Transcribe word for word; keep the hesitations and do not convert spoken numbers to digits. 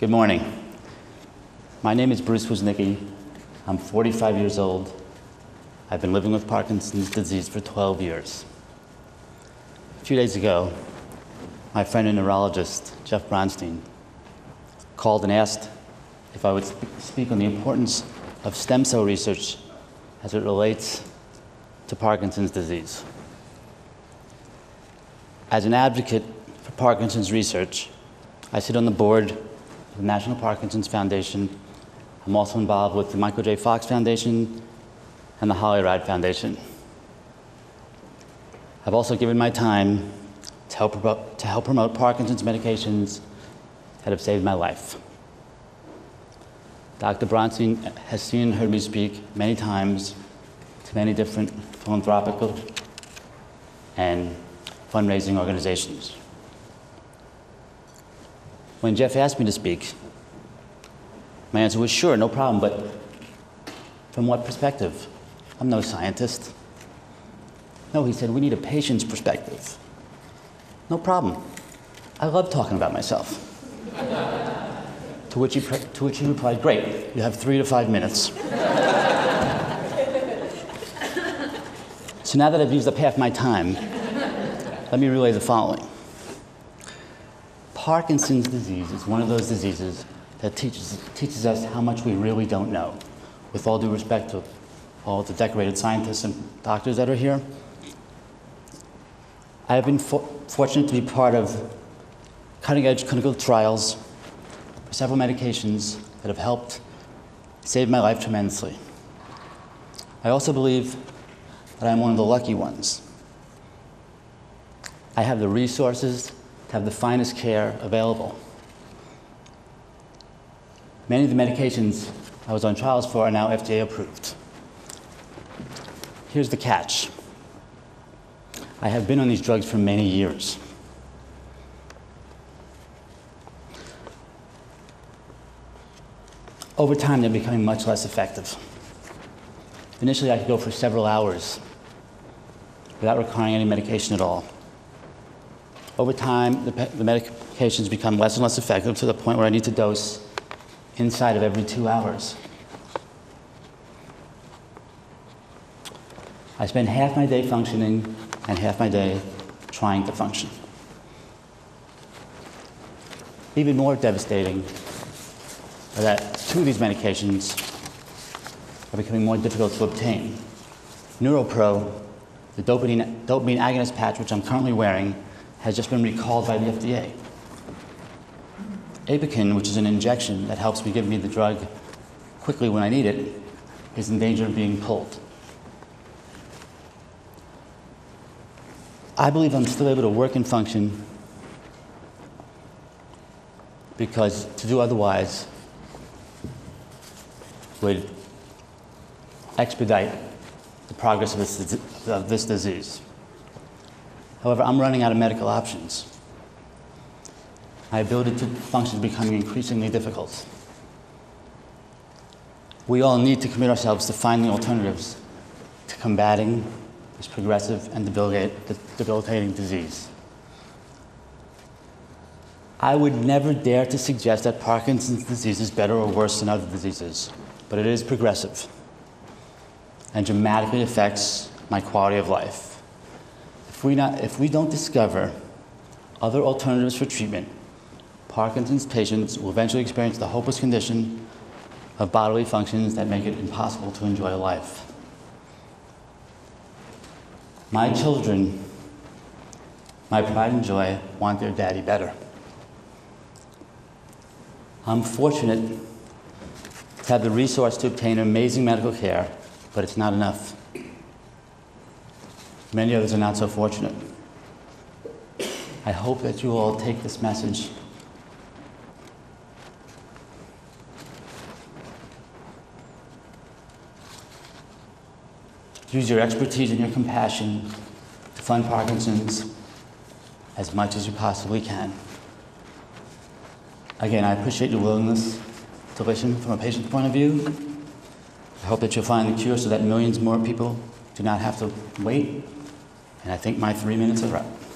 Good morning. My name is Bruce Wisnicki. I'm forty-five years old. I've been living with Parkinson's disease for twelve years. A few days ago, my friend and neurologist, Jeff Bronstein, called and asked if I would speak on the importance of stem cell research as it relates to Parkinson's disease. As an advocate for Parkinson's research, I sit on the board of the National Parkinson's Foundation. I'm also involved with the Michael J. Fox Foundation and the Holly Rod Foundation. I've also given my time to help, to help promote Parkinson's medications that have saved my life. Doctor Bronstein has seen and heard me speak many times to many different philanthropic and fundraising organizations. When Jeff asked me to speak, my answer was, sure, no problem, but from what perspective? I'm no scientist. No, he said, we need a patient's perspective. No problem. I love talking about myself. to, which he to which he replied, great, you have three to five minutes. So now that I've used up half my time, let me relay the following. Parkinson's disease is one of those diseases that teaches, teaches us how much we really don't know. With all due respect to all the decorated scientists and doctors that are here, I have been for fortunate to be part of cutting-edge clinical trials for several medications that have helped save my life tremendously. I also believe that I'm one of the lucky ones. I have the resources to have the finest care available. Many of the medications I was on trials for are now F D A approved. Here's the catch. I have been on these drugs for many years. Over time, they're becoming much less effective. Initially, I could go for several hours without requiring any medication at all. Over time, the, the medications become less and less effective to the point where I need to dose inside of every two hours. I spend half my day functioning and half my day trying to function. Even more devastating are that two of these medications are becoming more difficult to obtain. NeuroPro, the dopamine, dopamine agonist patch, which I'm currently wearing, has just been recalled by the F D A. Apokyn, which is an injection that helps me give me the drug quickly when I need it, is in danger of being pulled. I believe I'm still able to work and function because to do otherwise would expedite the progress of this, of this disease. However, I'm running out of medical options. My ability to function is becoming increasingly difficult. We all need to commit ourselves to finding alternatives to combating this progressive and debilitating disease. I would never dare to suggest that Parkinson's disease is better or worse than other diseases, but it is progressive and dramatically affects my quality of life. If we, not, if we don't discover other alternatives for treatment, Parkinson's patients will eventually experience the hopeless condition of bodily functions that make it impossible to enjoy life. My children, my pride and joy, want their daddy better. I'm fortunate to have the resource to obtain amazing medical care, but it's not enough. Many others are not so fortunate. I hope that you all take this message . Use your expertise and your compassion to fund Parkinson's as much as you possibly can. Again, I appreciate your willingness to listen from a patient's point of view. I hope that you'll find the cure so that millions more people do not have to wait. And I think my three minutes are up.